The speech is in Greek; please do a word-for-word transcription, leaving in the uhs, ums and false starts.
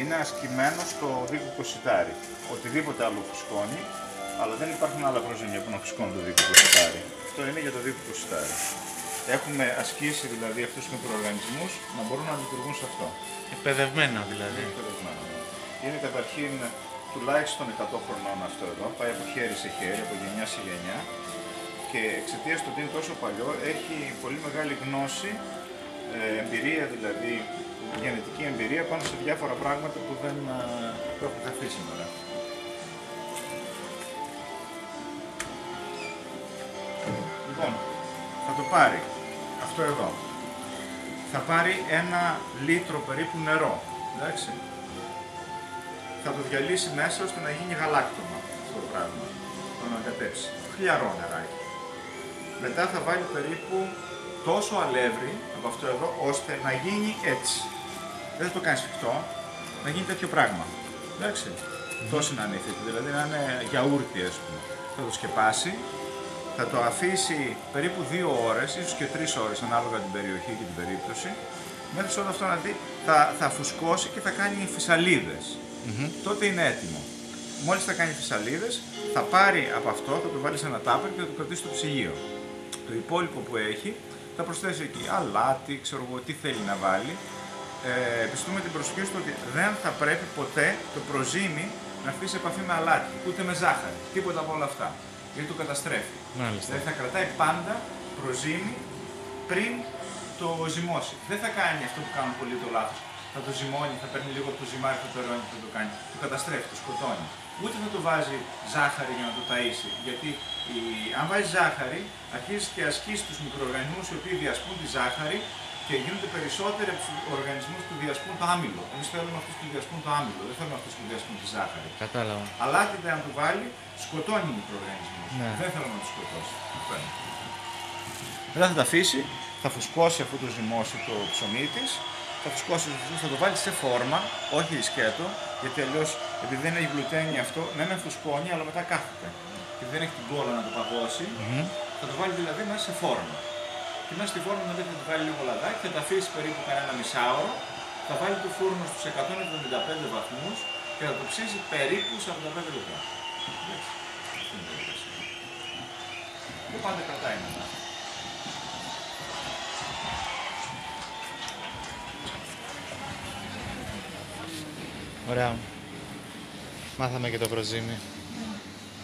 είναι ένα ασκημένο στο δίκο κοσιτάρι. Οτιδήποτε άλλο φουσκώνει, αλλά δεν υπάρχουν άλλα προζύμια που να φουσκώνουν το δίκο κοσιτάρι. Αυτό είναι για το δίκο κοσιτάρι. Έχουμε ασκήσει δηλαδή αυτούς τους μικροοργανισμούς να μπορούν να λειτουργούν σε αυτό. Εκπαιδευμένα δηλαδή. Εκπαιδευμένα. Είναι καταρχήν τουλάχιστον εκατό χρονών αυτό εδώ. Πάει από χέρι σε χέρι, από γενιά σε γενιά. Και εξαιτίας του ότι είναι τόσο παλιό, έχει πολύ μεγάλη γνώση, εμπειρία δηλαδή, γενετική εμπειρία πάνω σε διάφορα πράγματα που δεν που έχουν καθεί σήμερα. Λοιπόν, θα το πάρει αυτό εδώ. Θα πάρει ένα λίτρο περίπου νερό, εντάξει. Θα το διαλύσει μέσα ώστε να γίνει γαλάκτωμα αυτό το πράγμα, το να κατέψει. Χλιαρό νεράκι. Μετά θα βάλει περίπου τόσο αλεύρι από αυτό εδώ, ώστε να γίνει έτσι. Δεν θα το κάνει σφιχτό, να γίνει τέτοιο πράγμα. Εντάξει. Mm-hmm. Τόσο να είναι θετικό, δηλαδή να είναι γιαούρτι, ας πούμε. Θα το σκεπάσει, θα το αφήσει περίπου δύο ώρες, ίσως και τρεις ώρες, ανάλογα την περιοχή και την περίπτωση. Μέχρι σε όλο αυτό να δει, θα, θα φουσκώσει και θα κάνει φυσαλίδες. Mm-hmm. Τότε είναι έτοιμο. Μόλις θα κάνει φυσαλίδες, θα πάρει από αυτό, θα το βάλει σε ένα τάπερ και θα το κρατήσει στο ψυγείο. Το υπόλοιπο που έχει, θα προσθέσει εκεί αλάτι, ξέρω εγώ τι θέλει να βάλει. Ε, Επιστούμε την προσοχή στο ότι δεν θα πρέπει ποτέ το προζύμι να έρθει σε επαφή με αλάτι, ούτε με ζάχαρη, τίποτα από όλα αυτά. Γιατί το καταστρέφει. Μάλιστα. Δηλαδή θα κρατάει πάντα προζύμι πριν το ζυμώσει. Δεν θα κάνει αυτό που κάνουν πολύ το λάθος. Θα το ζυμώνει, θα παίρνει λίγο από το ζυμάρι, θα το ρώνει και θα το κάνει. Το καταστρέφει, το σκοτώνει. Ούτε θα το βάζει ζάχαρη για να το ταΐσει. Γιατί η... αν βάζει ζάχαρη, αρχίζει και ασκείς τους μικροοργανισμούς οι οποίοι διασπούν τη ζάχαρη και γίνονται περισσότεροι από τους οργανισμούς που διασπούν το άμυλο. Εμείς θέλουμε αυτούς που διασπούν το άμυλο, δεν θέλουμε αυτούς που διασπούν τη ζάχαρη. Κατάλαβα. Αλλά και αν του βάλει, σκοτώνει μικροοργανισμούς. Ναι. Δεν θέλουμε να τους σκοτώσει. Μετά θα τα αφήσει, θα φουσκώσει αφού το ζυμώσει το ψωμί της. Θα φουσκώσει, θα το βάλει σε φόρμα, όχι σκέτο, γιατί αλλιώς επειδή δεν έχει γλουτένι αυτό, ναι με φουσκώνει, αλλά μετά κάθεται. Και δεν έχει την κόλλα να το παγώσει, mm-hmm. θα το βάλει δηλαδή μέσα σε φόρμα. Και μέσα στη φόρμα δηλαδή, θα το βάλει λίγο λαδάκι, θα τα αφήσει περίπου κανένα μισάωρο, θα βάλει το φούρνο στους εκατόν εβδομήντα πέντε βαθμούς και θα το ψήσει περίπου σαράντα πέντε λεπτά. Και πάντα κρατάει μετά. Ωραία. Μάθαμε και το προζύμι.